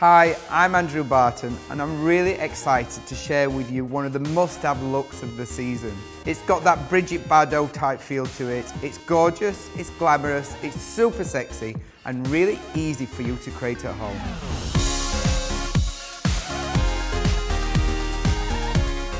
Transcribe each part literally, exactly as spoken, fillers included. Hi, I'm Andrew Barton and I'm really excited to share with you one of the must-have looks of the season. It's got that Brigitte Bardot type feel to it. It's gorgeous, it's glamorous, it's super sexy and really easy for you to create at home.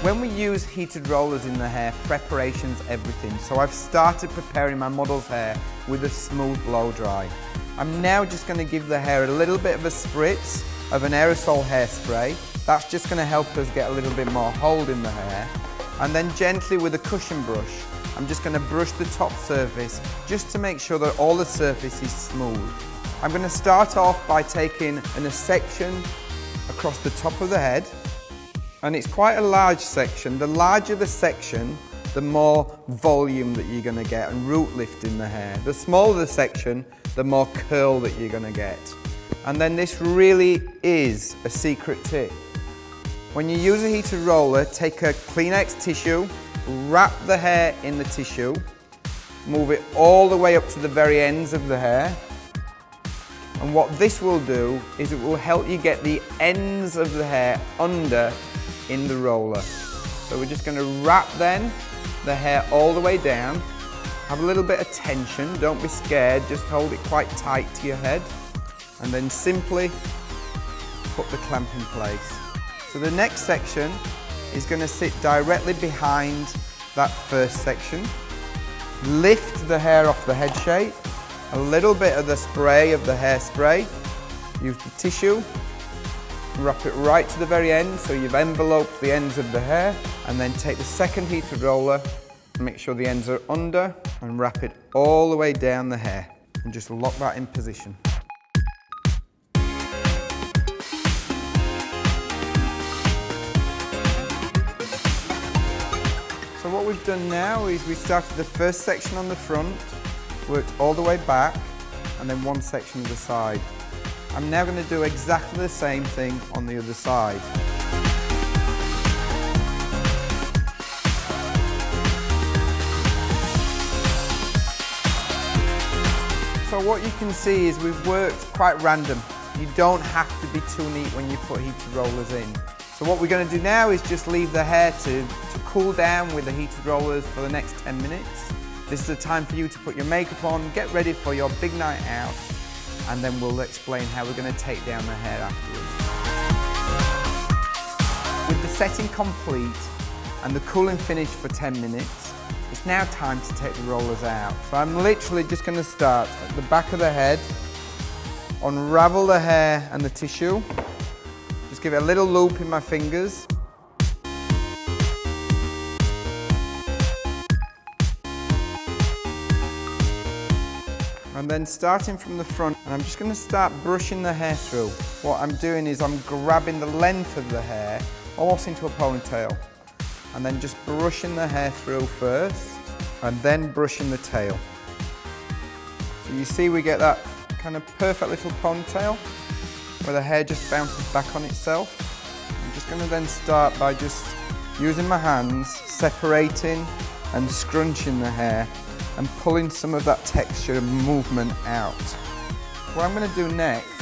When we use heated rollers in the hair, preparation's everything, so I've started preparing my model's hair with a smooth blow dry. I'm now just going to give the hair a little bit of a spritz of an aerosol hairspray. That's just going to help us get a little bit more hold in the hair. And then gently with a cushion brush, I'm just going to brush the top surface just to make sure that all the surface is smooth. I'm going to start off by taking a section across the top of the head, and it's quite a large section. The larger the section, the more volume that you're going to get and root lift in the hair. The smaller the section, the more curl that you're going to get. And then this really is a secret tip. When you use a heated roller, take a Kleenex tissue, wrap the hair in the tissue, move it all the way up to the very ends of the hair. And what this will do is it will help you get the ends of the hair under in the roller. So we're just going to wrap then the hair all the way down. Have a little bit of tension, don't be scared, just hold it quite tight to your head and then simply put the clamp in place. So the next section is going to sit directly behind that first section. Lift the hair off the head shape, a little bit of the spray of the hairspray, use the tissue, wrap it right to the very end so you've enveloped the ends of the hair, and then take the second heated roller, make sure the ends are under and wrap it all the way down the hair and just lock that in position. So what we've done now is we started the first section on the front, worked all the way back and then one section to the side. I'm now going to do exactly the same thing on the other side. So what you can see is we've worked quite random. You don't have to be too neat when you put heated rollers in. So what we're going to do now is just leave the hair to, to cool down with the heated rollers for the next ten minutes. This is the time for you to put your makeup on, get ready for your big night out, and then we'll explain how we're going to take down the hair afterwards. With the setting complete and the cooling finish for ten minutes, it's now time to take the rollers out. So I'm literally just going to start at the back of the head, unravel the hair and the tissue, just give it a little loop in my fingers. And then starting from the front, and I'm just going to start brushing the hair through. What I'm doing is I'm grabbing the length of the hair almost into a ponytail and then just brushing the hair through first and then brushing the tail. So you see we get that kind of perfect little ponytail where the hair just bounces back on itself. I'm just going to then start by just using my hands, separating and scrunching the hair and pulling some of that texture and movement out. What I'm going to do next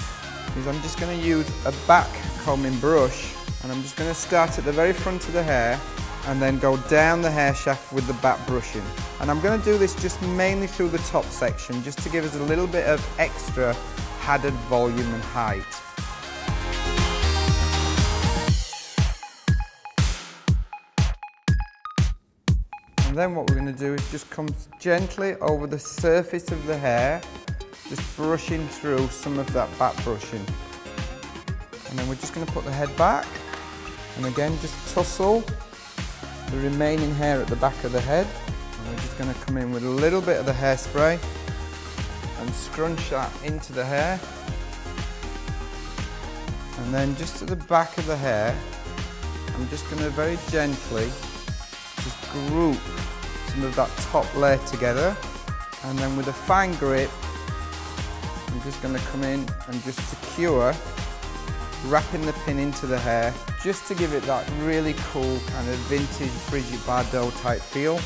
is I'm just going to use a back combing brush and I'm just going to start at the very front of the hair and then go down the hair shaft with the back brushing. And I'm going to do this just mainly through the top section just to give us a little bit of extra added volume and height. And then what we're going to do is just come gently over the surface of the hair, just brushing through some of that back brushing. And then we're just going to put the head back and again just tussle the remaining hair at the back of the head. And we're just going to come in with a little bit of the hairspray and scrunch that into the hair. And then just at the back of the hair, I'm just going to very gently just group some of that top layer together, and then with a fine grip I'm just going to come in and just secure, wrapping the pin into the hair just to give it that really cool kind of vintage Brigitte Bardot type feel.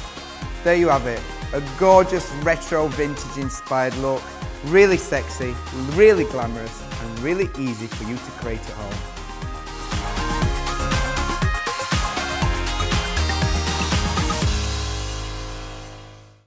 There you have it, a gorgeous retro vintage inspired look, really sexy, really glamorous and really easy for you to create at home.